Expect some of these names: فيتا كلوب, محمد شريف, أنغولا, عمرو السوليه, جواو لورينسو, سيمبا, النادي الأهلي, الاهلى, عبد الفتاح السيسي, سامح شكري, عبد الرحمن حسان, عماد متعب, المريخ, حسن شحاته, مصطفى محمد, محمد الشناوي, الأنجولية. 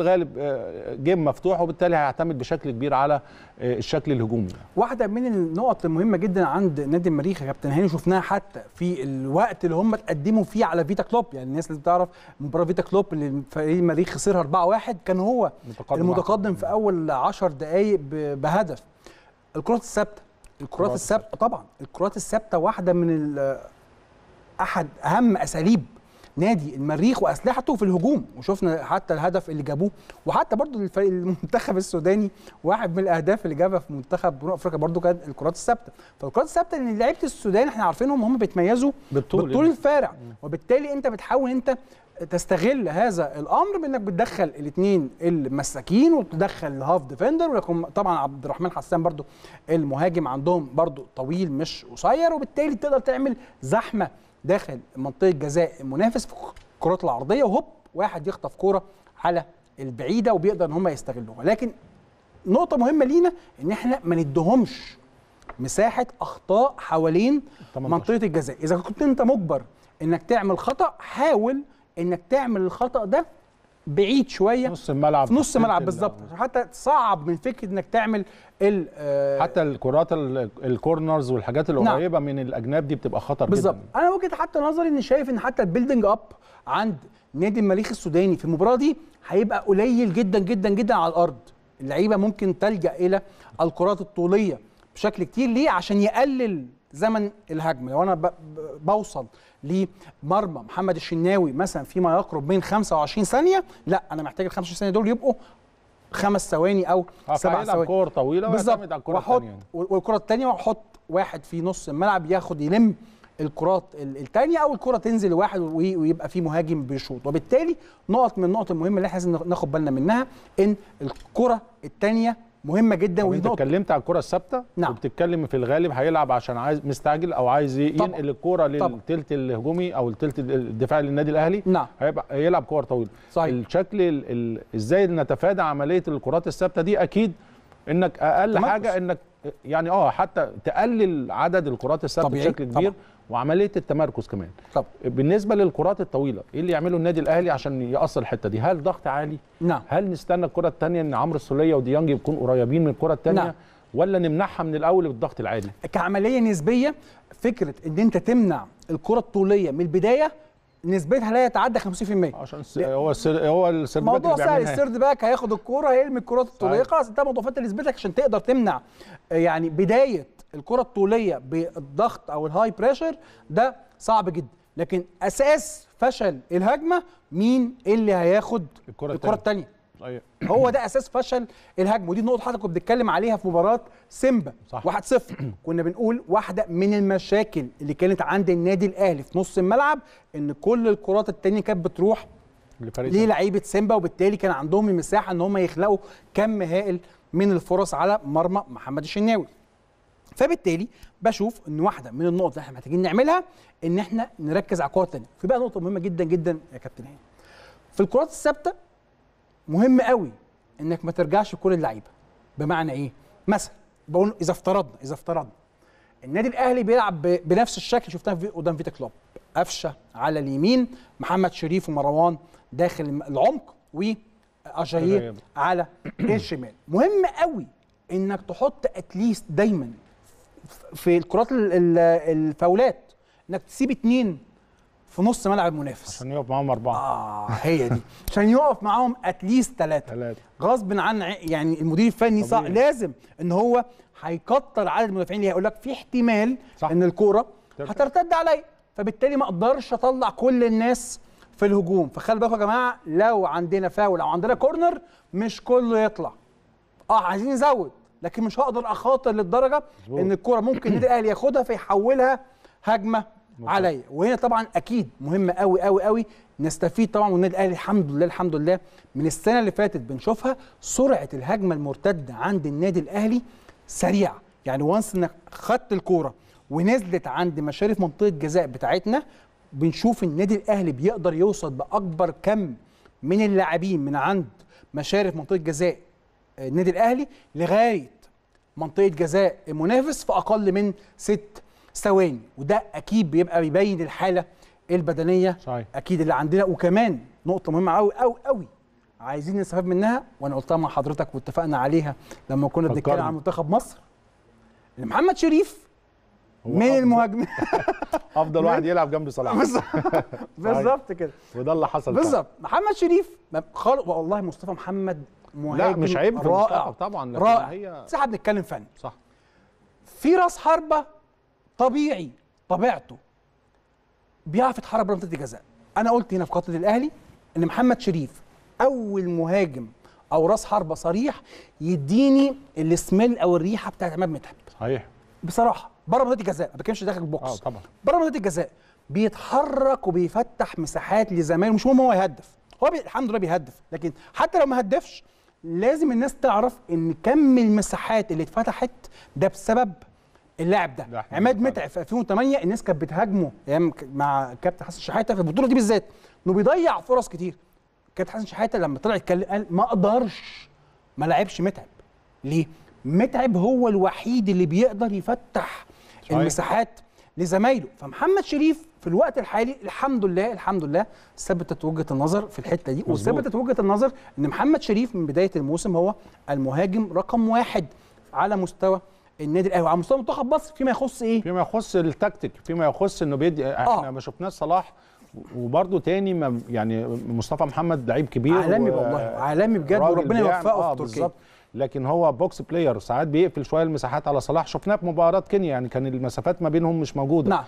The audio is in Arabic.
الغالب جيم مفتوح، وبالتالي هيعتمد بشكل كبير على الشكل الهجومي. واحده من النقط المهمه جدا عند نادي المريخ يا كابتن هاني، شفناها حتى في الوقت اللي هم تقدموا فيه على فيتا كلوب، يعني الناس لازم تعرف مباراه فيتا كلوب اللي فريق المريخ خسرها 4-1 كان هو المتقدم في اول 10 دقائق بهدف. الكرات الثابته طبعا، الكرات الثابته واحده من احد اهم اساليب نادي المريخ واسلحته في الهجوم، وشفنا حتى الهدف اللي جابوه، وحتى برضو المنتخب السوداني واحد من الاهداف اللي جابها في منتخب جنوب افريقيا برضو كانت الكرات الثابته. فالكرات الثابته ان لعيبه السودان احنا عارفينهم هم بيتميزوا بالطول الفارع، وبالتالي انت بتحاول انت تستغل هذا الامر بانك بتدخل الاثنين المساكين وتدخل الهاف ديفندر، ولكن طبعا عبد الرحمن حسان برضو المهاجم عندهم برضو طويل مش قصير، وبالتالي تقدر تعمل زحمه داخل منطقه جزاء المنافس في الكرات العرضيه، وهوب واحد يخطف كوره على البعيده وبيقدر ان هم يستغلوها. لكن نقطه مهمه لينا ان احنا ما ندهمش مساحه اخطاء حوالين 18. منطقه الجزاء. اذا كنت انت مجبر انك تعمل خطا، حاول انك تعمل الخطا ده بعيد شويه نص الملعب، في نص الملعب بالظبط، حتى تصعب من فكره انك تعمل حتى الكرات الكورنرز والحاجات القريبه من الاجناب دي بتبقى خطر جدا. بالظبط، انا وجهه حتى نظري ان شايف ان حتى البيلدنج اب عند نادي المريخ السوداني في المباراه دي هيبقى قليل جدا جدا جدا على الارض. اللعيبه ممكن تلجا الى الكرات الطوليه بشكل كتير، ليه؟ عشان يقلل زمن الهجمه. لو انا بوصل لمرمى محمد الشناوي مثلا فيما يقرب من 25 ثانيه، لا انا محتاج ال 25 ثانيه دول يبقوا 5 ثواني او 7 ثواني كور طويله ويعتمد على الكره الثانيه، والكره الثانيه واحط واحد في نص الملعب ياخد يلم الكرات الثانيه، او الكره تنزل لواحد ويبقى في مهاجم بيشوط. وبالتالي النقطه المهمه اللي احنا لازم ناخد بالنا منها ان الكره الثانيه مهمه جدا. وانت اتكلمت على الكره الثابته، نعم، وبتتكلم في الغالب هيلعب عشان عايز مستعجل او عايز ينقل الكره للثلث الهجومي او الثلث الدفاعي للنادي الاهلي، نعم، هيبقى هيلعب كور طويله. الشكل ازاي نتفادى عمليه الكرات الثابته دي؟ اكيد انك اقل حاجه انك يعني حتى تقلل عدد الكرات الثابته بشكل كبير، وعمليه التمركز كمان. طب بالنسبه للكرات الطويله ايه اللي يعمله النادي الاهلي عشان يقصر الحته دي؟ هل ضغط عالي؟ نعم. هل نستنى الكره الثانيه ان عمرو السوليه وديانج يكونوا قريبين من الكره الثانيه؟ نعم. ولا نمنعها من الاول بالضغط العالي؟ كعمليه نسبيه، فكره ان انت تمنع الكره الطوليه من البدايه نسبتها لا يتعدى 50%، عشان هو السيرد باك موضوع سهل. السيرد باك هياخد الكوره هيرمي الكرات الطوليه، خلاص انت مضاعفات نسبتك عشان تقدر تمنع يعني بدايه الكره الطوليه بالضغط او الهاي بريشر، ده صعب جدا. لكن اساس فشل الهجمه مين اللي هياخد الكره الثانيه؟ هو ده اساس فشل الهجمه، ودي النقطه حضرتك كنت بتتكلم عليها في مباراه سيمبا 1-0 كنا بنقول واحده من المشاكل اللي كانت عند النادي الاهلي في نص الملعب ان كل الكرات الثانيه كانت بتروح للاعيبه سيمبا، وبالتالي كان عندهم المساحه ان هم يخلقوا كم هائل من الفرص على مرمى محمد الشناوي. فبالتالي بشوف ان واحده من النقط اللي احنا محتاجين نعملها ان احنا نركز على الكره الثانيه. في بقى نقطه مهمه جدا جدا يا كابتن هاني، في الكرات الثابته مهم قوي انك ما ترجعش لكل اللعيبه. بمعنى ايه؟ مثلا بقول اذا افترضنا النادي الاهلي بيلعب بنفس الشكل شفتها قدام فيتا كلوب، قفشه على اليمين محمد شريف ومروان داخل العمق واجاييه على الشمال. مهم قوي انك تحط اتليست دايما في الكرات الفاولات انك تسيب 2 في نص ملعب المنافس عشان يقف معاهم 4. هي دي عشان يقف معاهم اتليست 3 غصب عن يعني المدير الفني صح لازم ان هو هيكتر عدد المدافعين اللي هيقول لك في احتمال صح. ان الكوره هترتد عليا، فبالتالي ما اقدرش اطلع كل الناس في الهجوم. فخلي بالكم يا جماعه، لو عندنا فاول او عندنا كورنر مش كله يطلع، عايزين نزود، لكن مش هقدر اخاطر للدرجه ان الكوره ممكن النادي الاهلي ياخدها فيحولها هجمه عليا. وهنا طبعا اكيد مهم قوي قوي قوي نستفيد طبعا، والنادي الاهلي الحمد لله من السنه اللي فاتت بنشوفها سرعه الهجمه المرتده عند النادي الاهلي سريعه، يعني وانس انك خدت الكوره ونزلت عند مشارف منطقه الجزاء بتاعتنا بنشوف النادي الاهلي بيقدر يوصل باكبر كم من اللاعبين من عند مشارف منطقه الجزاء النادي الاهلي لغايه منطقه جزاء المنافس في اقل من 6 ثواني، وده اكيد بيبقى بيبين الحاله البدنيه صحيح. اكيد اللي عندنا. وكمان نقطه مهمه قوي عايزين نستفاد منها، وانا قلتها مع حضرتك واتفقنا عليها لما كنا بنتكلم عن منتخب مصر، ان محمد شريف من المهاجمين افضل واحد يلعب جنب صلاح. بالظبط كده، وده اللي حصل بالظبط. محمد شريف خالق، والله مصطفى محمد مهاجم، لا مش عيب رائع طبعا، رائع. هي ساعه بنتكلم فن صح، في راس حربه طبيعي، طبيعته بيعرف يتحرك بره منطقه الجزاء. انا قلت هنا في خطه الاهلي ان محمد شريف اول مهاجم او راس حربه صريح يديني السميل او الريحه بتاعت عماد متعب. صحيح بصراحه، بره منطقه الجزاء، ما بتكلمش داخل البوكس، طبعا بره منطقه الجزاء بيتحرك وبيفتح مساحات لزمايله. مش مهم هو يهدف، هو الحمد لله بيهدف، لكن حتى لو ما هدفش لازم الناس تعرف ان كم المساحات اللي اتفتحت ده بسبب اللاعب ده. عماد متعب في 2008 الناس كانت بتهاجمه ايام مع كابتن حسن شحاته في البطوله دي بالذات، انه بيضيع فرص كتير. كابتن حسن شحاته لما طلع يتكلم قال ما اقدرش، ما لعبش متعب. ليه؟ متعب هو الوحيد اللي بيقدر يفتح المساحات لزمايله. فمحمد شريف في الوقت الحالي الحمد لله، الحمد لله ثبتت وجهه النظر في الحته دي، وثبتت وجهه النظر ان محمد شريف من بدايه الموسم هو المهاجم رقم واحد على مستوى النادي الاهلي وعلى مستوى منتخب مصر فيما يخص ايه؟ فيما يخص التكتيك، فيما يخص انه بيدي. احنا ما شفناش صلاح، وبرده تاني ما يعني مصطفى محمد لعيب كبير عالمي، والله عالمي بجد، وربنا يوفقه في تركيا، لكن هو بوكس بلاير، ساعات بيقفل شويه المساحات على صلاح. شفناه في مباراه كينيا يعني كان المسافات ما بينهم مش موجوده. نعم.